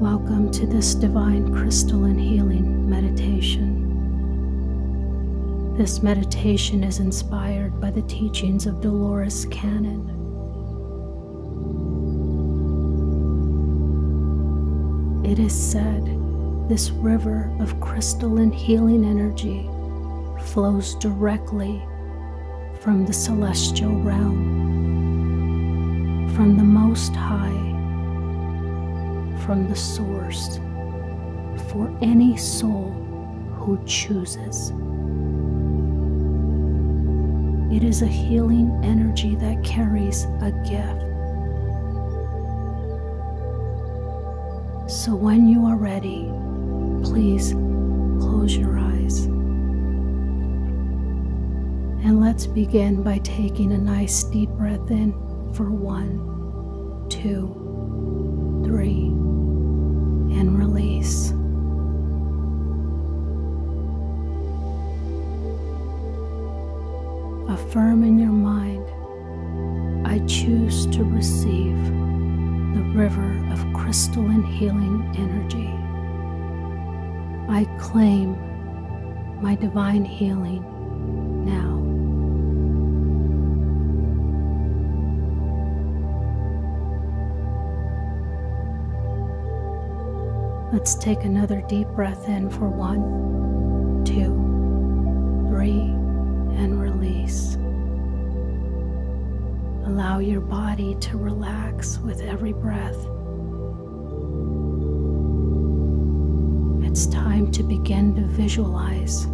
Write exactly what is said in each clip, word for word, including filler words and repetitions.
Welcome to this divine crystalline healing meditation. This meditation is inspired by the teachings of Dolores Cannon. It is said, this river of crystalline healing energy flows directly from the celestial realm, from the Most High, from the source, for any soul who chooses. It is a healing energy that carries a gift. So when you are ready, please close your eyes. And let's begin by taking a nice deep breath in for one, two, three, and release. Affirm in your mind, I choose to receive the river of crystalline healing energy. I claim my divine healing now. Let's take another deep breath in for one, two, three, and release. Allow your body to relax with every breath. It's time to begin to visualize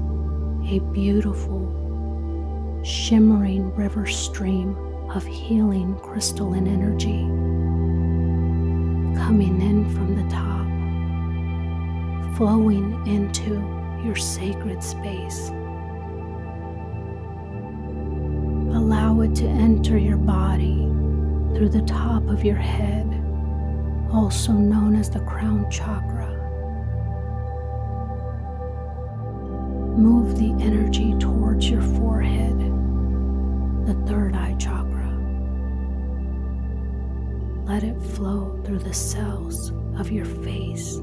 a beautiful, shimmering river stream of healing crystalline energy coming in from the top, flowing into your sacred space. Allow it to enter your body through the top of your head, also known as the crown chakra. Move the energy towards your forehead, the third eye chakra. Let it flow through the cells of your face,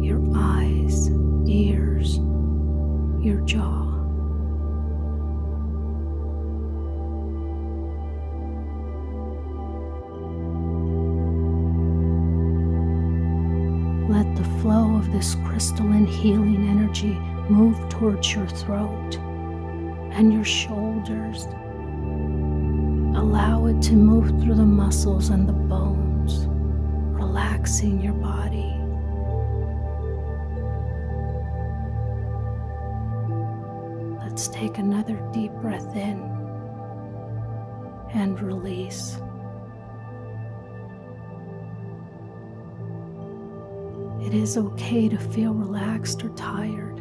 your eyes, ears, your jaw. Let the flow of this crystalline healing energy move towards your throat and your shoulders. Allow it to move through the muscles and the bones, relaxing your body. Let's take another deep breath in and release. It is okay to feel relaxed or tired.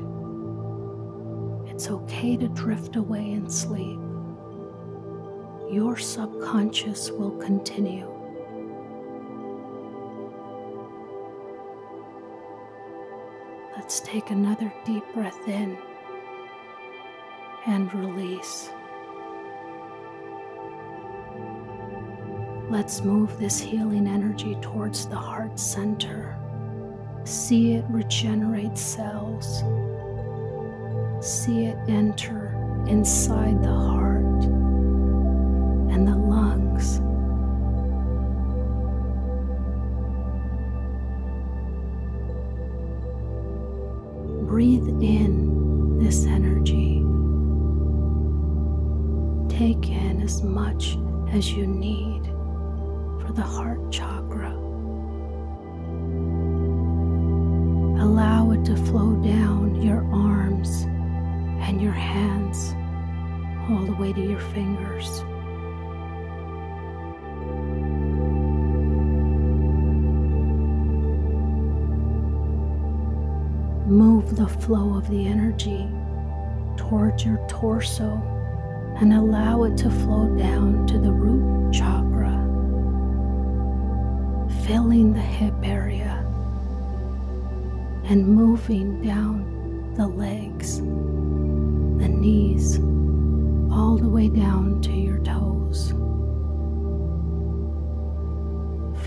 It's okay to drift away and sleep. Your subconscious will continue. Let's take another deep breath in and release. Let's move this healing energy towards the heart center. See it regenerate cells. See it enter inside the heart and the lungs. Breathe in this energy. Take in as much as you need for the heart chakra. Allow it to flow down your arms and your hands, all the way to your fingers. Move the flow of the energy towards your torso, and allow it to flow down to the root chakra, filling the hip area and moving down the legs, the knees, all the way down to your toes.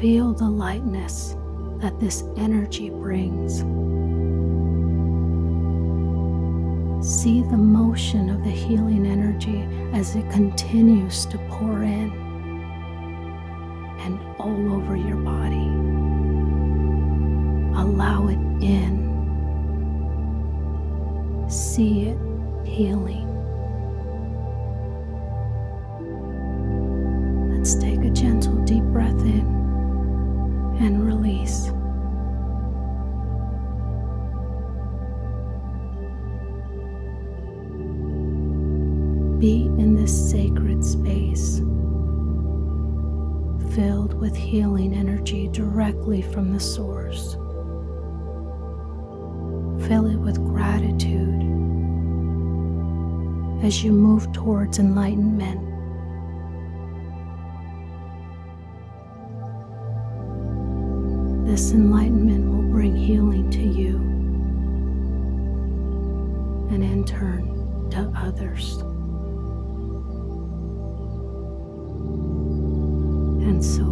Feel the lightness that this energy brings. See the motion of the healing energy as it continues to pour in and all over your body. Allow it in. See it healing. Let's take a gentle deep breath in and release. Be in this sacred space, filled with healing energy directly from the source. Fill it with gratitude as you move towards enlightenment. This enlightenment will bring healing to you and in turn to others. And so